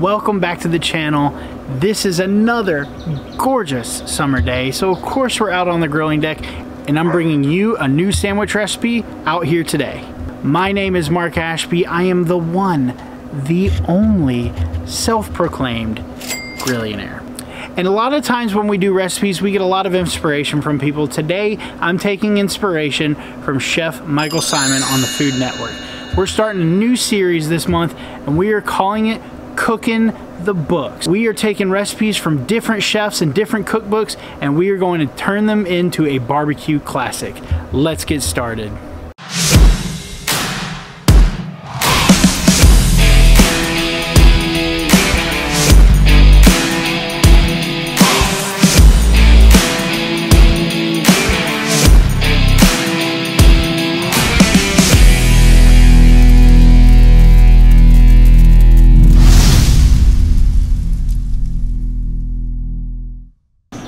Welcome back to the channel. This is another gorgeous summer day, so of course we're out on the grilling deck and I'm bringing you a new sandwich recipe out here today. My name is Mark Ashby. I am the one, the only self-proclaimed grillionaire. And a lot of times when we do recipes, we get a lot of inspiration from people. Today, I'm taking inspiration from Chef Michael Symon on the Food Network. We're starting a new series this month, and we are calling it Cooking the Books. We are taking recipes from different chefs and different cookbooks, and we are going to turn them into a barbecue classic. Let's get started.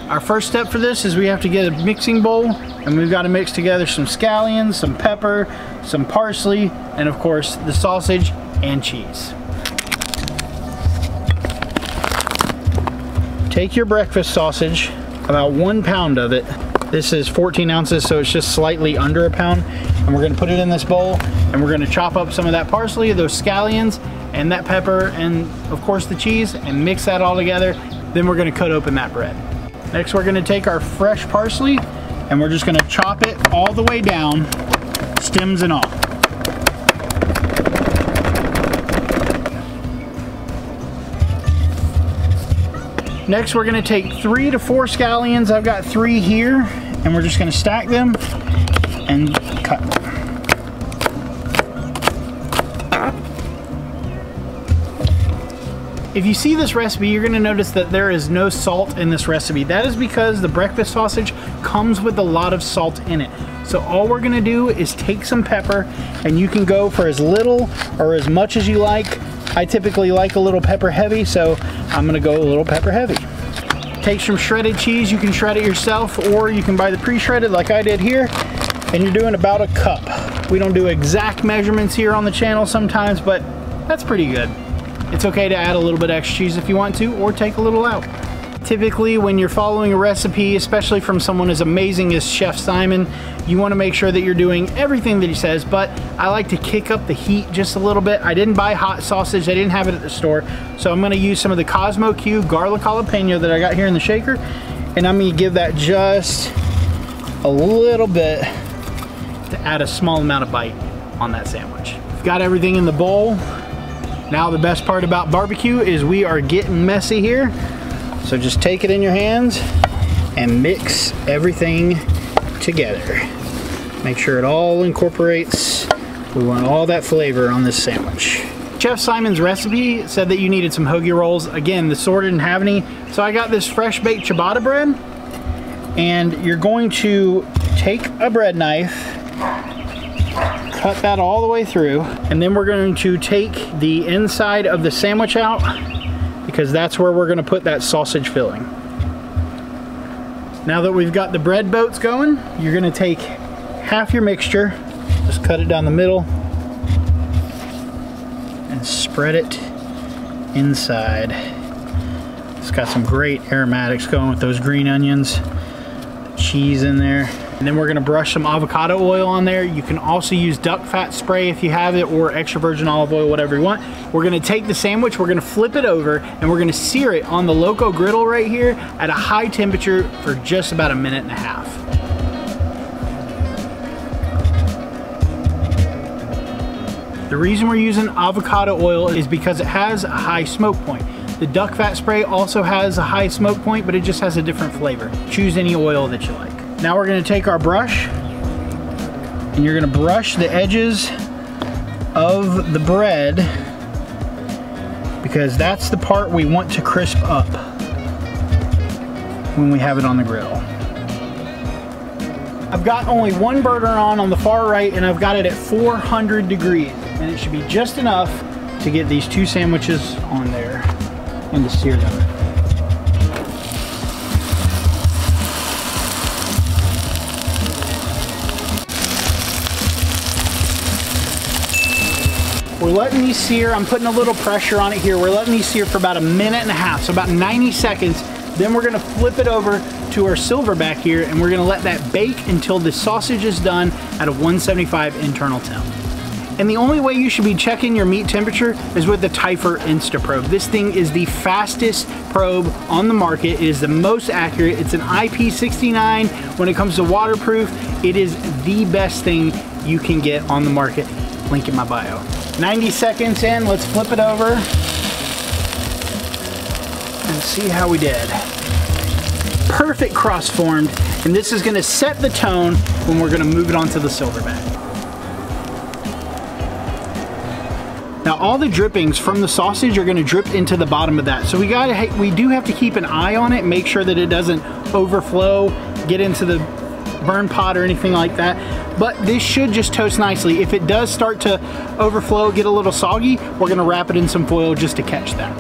Our first step for this is we have to get a mixing bowl, and we've got to mix together some scallions, some pepper, some parsley, and of course the sausage and cheese. Take your breakfast sausage, about 1 pound of it. This is 14 ounces, so it's just slightly under a pound. And we're going to put it in this bowl, and we're going to chop up some of that parsley, those scallions, and that pepper, and of course the cheese, and mix that all together. Then we're going to cut open that bread. Next, we're gonna take our fresh parsley and we're just gonna chop it all the way down, stems and all. Next, we're gonna take 3 to 4 scallions. I've got 3 here, and we're just gonna stack them and cut. If you see this recipe, you're gonna notice that there is no salt in this recipe. That is because the breakfast sausage comes with a lot of salt in it. So all we're gonna do is take some pepper, and you can go for as little or as much as you like. I typically like a little pepper heavy, so I'm gonna go a little pepper heavy. Take some shredded cheese. You can shred it yourself, or you can buy the pre-shredded like I did here, and you're doing about a cup. We don't do exact measurements here on the channel sometimes, but that's pretty good. It's okay to add a little bit extra cheese if you want to, or take a little out. Typically, when you're following a recipe, especially from someone as amazing as Chef Symon, you want to make sure that you're doing everything that he says, but I like to kick up the heat just a little bit. I didn't buy hot sausage. I didn't have it at the store, so I'm going to use some of the Cosmo Q garlic jalapeno that I got here in the shaker, and I'm going to give that just a little bit to add a small amount of bite on that sandwich. We've got everything in the bowl. Now the best part about barbecue is we are getting messy here. So just take it in your hands and mix everything together. Make sure it all incorporates. We want all that flavor on this sandwich. Chef Symon's recipe said that you needed some hoagie rolls. Again, the store didn't have any. So I got this fresh baked ciabatta bread, and you're going to take a bread knife, cut that all the way through, and then we're going to take the inside of the sandwich out, because that's where we're going to put that sausage filling. Now that we've got the bread boats going, you're going to take half your mixture, just cut it down the middle, and spread it inside. It's got some great aromatics going with those green onions, the cheese in there. And then we're gonna brush some avocado oil on there. You can also use duck fat spray if you have it, or extra virgin olive oil, whatever you want. We're gonna take the sandwich, we're gonna flip it over, and we're gonna sear it on the Loco griddle right here at a high temperature for just about a minute and a half. The reason we're using avocado oil is because it has a high smoke point. The duck fat spray also has a high smoke point, but it just has a different flavor. Choose any oil that you like. Now we're gonna take our brush, and you're gonna brush the edges of the bread, because that's the part we want to crisp up when we have it on the grill. I've got only one burner on the far right, and I've got it at 400 degrees, and it should be just enough to get these 2 sandwiches on there and to sear them. We're letting these sear. I'm putting a little pressure on it here. We're letting these sear for about 1.5 minutes, so about 90 seconds. Then we're gonna flip it over to our Silverbac here, and we're gonna let that bake until the sausage is done at a 175 internal temp. And the only way you should be checking your meat temperature is with the Typhur Instaprobe. This thing is the fastest probe on the market. It is the most accurate. It's an IP69. When it comes to waterproof, it is the best thing you can get on the market. Link in my bio. 90 seconds in, let's flip it over and see how we did. Perfect cross-formed, and this is gonna set the tone when we're gonna move it onto the Silverbac. Now all the drippings from the sausage are gonna drip into the bottom of that. So we do have to keep an eye on it, make sure that it doesn't overflow, get into the burn pot or anything like that. But this should just toast nicely. If it does start to overflow, get a little soggy, we're gonna wrap it in some foil just to catch that.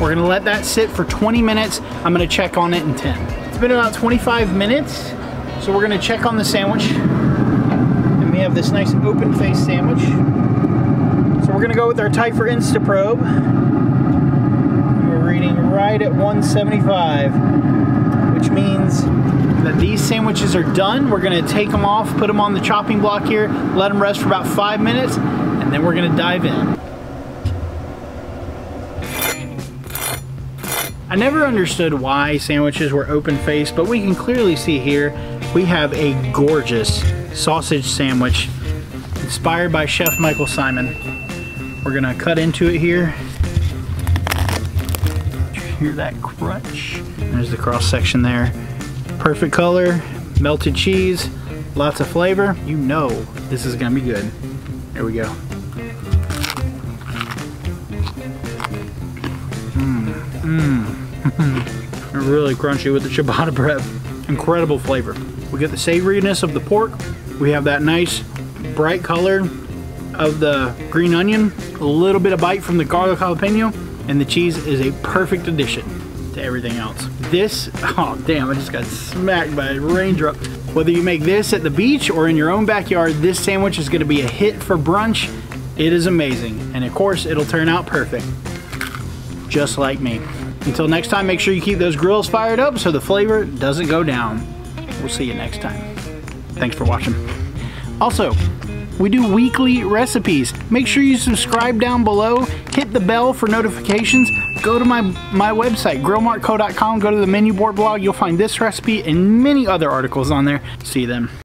We're gonna let that sit for 20 minutes. I'm gonna check on it in 10. It's been about 25 minutes, so we're gonna check on the sandwich. And we have this nice open face sandwich. So we're gonna go with our Typhur Instaprobe. We're reading right at 175, which means that these sandwiches are done. We're gonna take them off, put them on the chopping block here, let them rest for about 5 minutes, and then we're gonna dive in. I never understood why sandwiches were open-faced, but we can clearly see here we have a gorgeous sausage sandwich inspired by Chef Michael Symon. We're gonna cut into it here. Hear that crunch? There's the cross-section there. Perfect color, melted cheese, lots of flavor. You know this is gonna be good. Here we go. Really crunchy with the ciabatta bread. Incredible flavor. We get the savoriness of the pork. We have that nice bright color of the green onion. A little bit of bite from the garlic jalapeno. And the cheese is a perfect addition to everything else. This, oh damn, I just got smacked by a raindrop. Whether you make this at the beach or in your own backyard, this sandwich is gonna be a hit for brunch. It is amazing. And of course, it'll turn out perfect. Just like me. Until next time, make sure you keep those grills fired up so the flavor doesn't go down. We'll see you next time. Thanks for watching. Also, we do weekly recipes. Make sure you subscribe down below, hit the bell for notifications, go to my website, grillmarkco.com, go to the menu board blog, you'll find this recipe and many other articles on there. See you then.